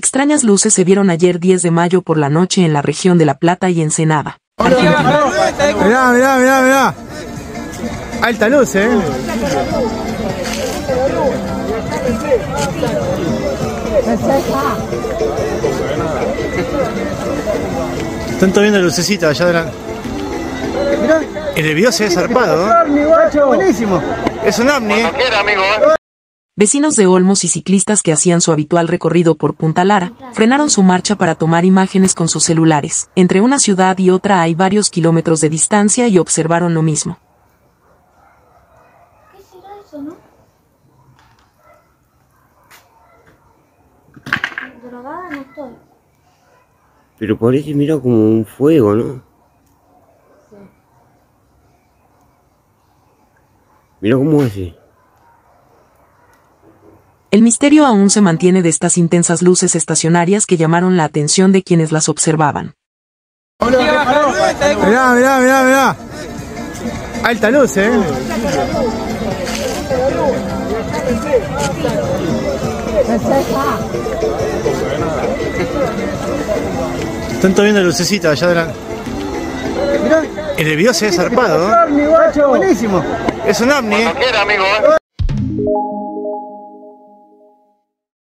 Extrañas luces se vieron ayer 10 de mayo por la noche en la región de La Plata y Ensenada. Mirá, mirá, mirá, mirá. Alta luz, ¿eh? Están todos viendo lucecitas allá adelante. Mirá, en el video se ve zarpado, ¿no? Es un ovni, guacho, buenísimo. Es un ovni. Vecinos de Olmos y ciclistas que hacían su habitual recorrido por Punta Lara, frenaron su marcha para tomar imágenes con sus celulares. Entre una ciudad y otra hay varios kilómetros de distancia y observaron lo mismo. ¿Qué será eso, no? Drogada no estoy. Pero parece, mira, como un fuego, ¿no? Sí. Mira cómo hace. El misterio aún se mantiene de estas intensas luces estacionarias que llamaron la atención de quienes las observaban. Mirá, mirá, mirá, mirá. Alta luz, ¿eh? Están todos viendo lucecitas allá adelante. Mirá, en el video se ve zarpado, ¿no? Es un ovni, guacho, buenísimo. Es un ovni.